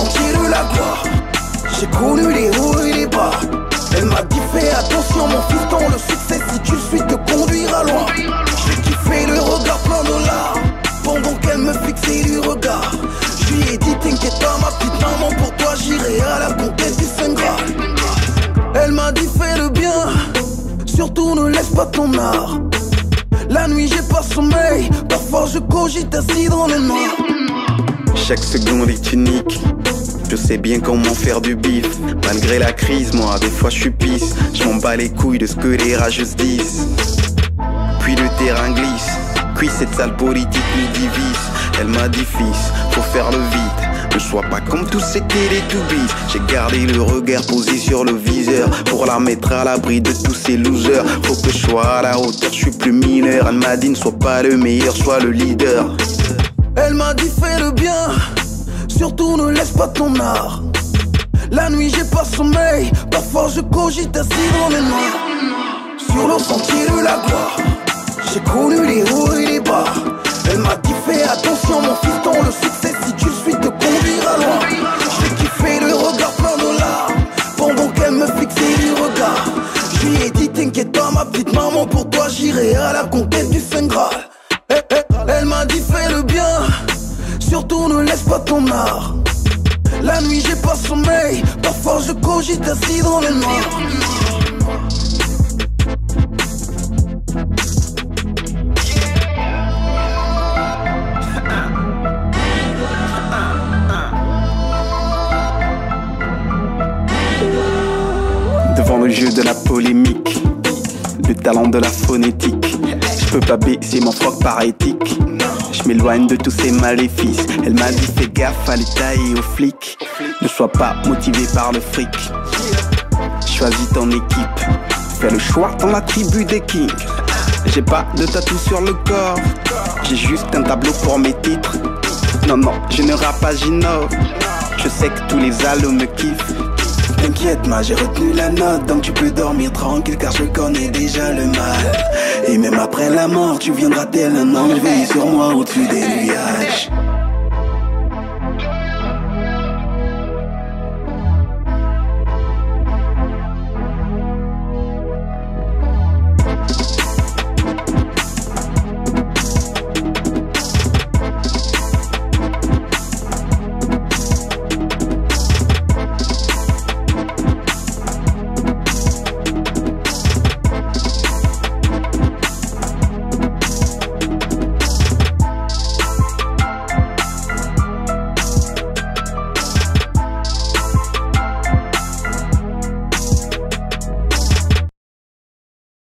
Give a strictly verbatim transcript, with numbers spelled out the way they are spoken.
sentier de la gloire. J'ai connu les hauts et les bas. Elle m'a dit fais attention mon fiston, le succès si tu le suis te conduira loin. J'ai kiffé le regard plein de larmes pendant qu'elle me fixait du regard. Je lui ai dit t'inquiète pas ma petite maman, pour toi j'irai à la comtesse du Saint Grale. Elle m'a dit fais le bien, surtout ne laisse pas ton art. La nuit j'ai pas sommeil, parfois je cogite assis dans le noir. Chaque seconde est unique, je sais bien comment faire du bif. Malgré la crise, moi des fois je suis pisse. Je m'en bats les couilles de ce que les rageuses disent. Puis le terrain glisse, puis cette sale politique nous divise. Elle m'a dit fils, faut faire le vide, ne sois pas comme tous ces télétoubies. J'ai gardé le regard posé sur le viseur, pour la mettre à l'abri de tous ces losers. Faut que je sois à la hauteur, je suis plus mineur. Elle m'a dit ne sois pas le meilleur, sois le leader. Elle m'a dit fais le bien, surtout ne laisse pas ton art. La nuit j'ai pas sommeil, parfois je cogite assis dans le noir. Sur le sentier de la gloire, j'ai connu les hauts et les bas. Elle m'a dit fais attention mon fiston, le succès si tu le suis te conduira loin. J'ai kiffé le regard plein de larmes pendant qu'elle me fixait du regard. Je lui ai dit t'inquiète pas ma petite maman, pour toi j'irai à la conquête du Saint Graal. Elle m'a dit fais le bien, surtout ne laisse pas ton art. La nuit j'ai pas sommeil, parfois je cogite assis dans le noir. Devant le jeu de la polémique, le talent de la phonétique, je peux pas baiser mon froc par éthique. Je m'éloigne de tous ces maléfices. Elle m'a dit fais gaffe à l'état et aux flics, ne sois pas motivé par le fric. Choisis ton équipe, fais le choix dans la tribu des kings. J'ai pas de tatou sur le corps, j'ai juste un tableau pour mes titres. Non non, je ne rappe pas, j'innove. Je sais que tous les allos me kiffent. T'inquiète ma, j'ai retenu la note, donc tu peux dormir tranquille car je connais déjà le mal. Et même après la mort, tu viendras tel un ange veiller sur moi au-dessus des nuages.